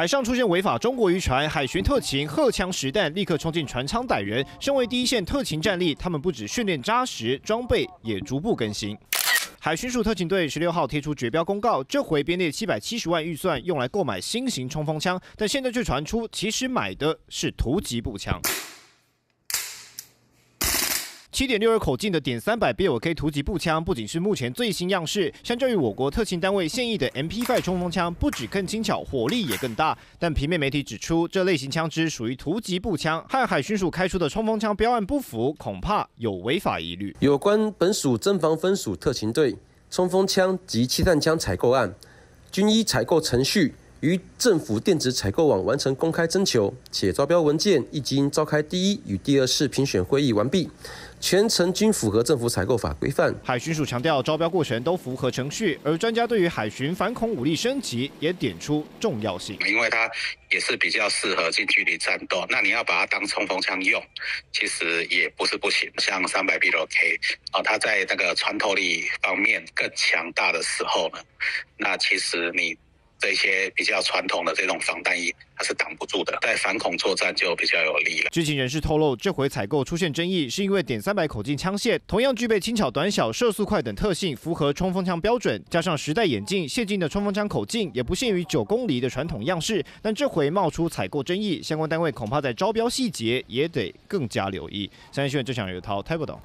海上出现违法中国渔船，海巡特勤荷枪实弹，立刻冲进船舱逮人。身为第一线特勤战力，他们不止训练扎实，装备也逐步更新。 海巡署特勤队16号贴出绝标公告，这回编列770万预算用来购买新型冲锋枪，但现在却传出其实买的是突击步枪。7.62 口径的.300 BLK 突击步枪不仅是目前最新样式，相较于我国特勤单位现役的 MP5 冲锋枪，不止更轻巧，火力也更大。但平面媒体指出，这类型枪支属于突击步枪，和海巡署开出的冲锋枪标案不符，恐怕有违法疑虑。有关本署侦防分署特勤队冲锋枪及气弹枪采购案，均依采购程序于政府电子采购网完成公开征求，且招标文件已经召开第一与第二次评选会议完毕。 全程均符合政府采购法规范。海巡署强调，招标过程都符合程序，而专家对于海巡反恐武力升级也点出重要性。因为它也是比较适合近距离战斗，那你要把它当冲锋枪用，其实也不是不行。像300 BLK 啊，它在那个穿透力方面更强大的时候呢，那其实你。 这些比较传统的这种防弹衣，它是挡不住的，在反恐作战就比较有利了。知情人士透露，这回采购出现争议，是因为.300口径枪械同样具备轻巧、短小、射速快等特性，符合冲锋枪标准。加上时代演进，现今的冲锋枪口径也不限于9公里的传统样式。但这回冒出采购争议，相关单位恐怕在招标细节也得更加留意。三立新闻郑祥仁、刘涛台报道。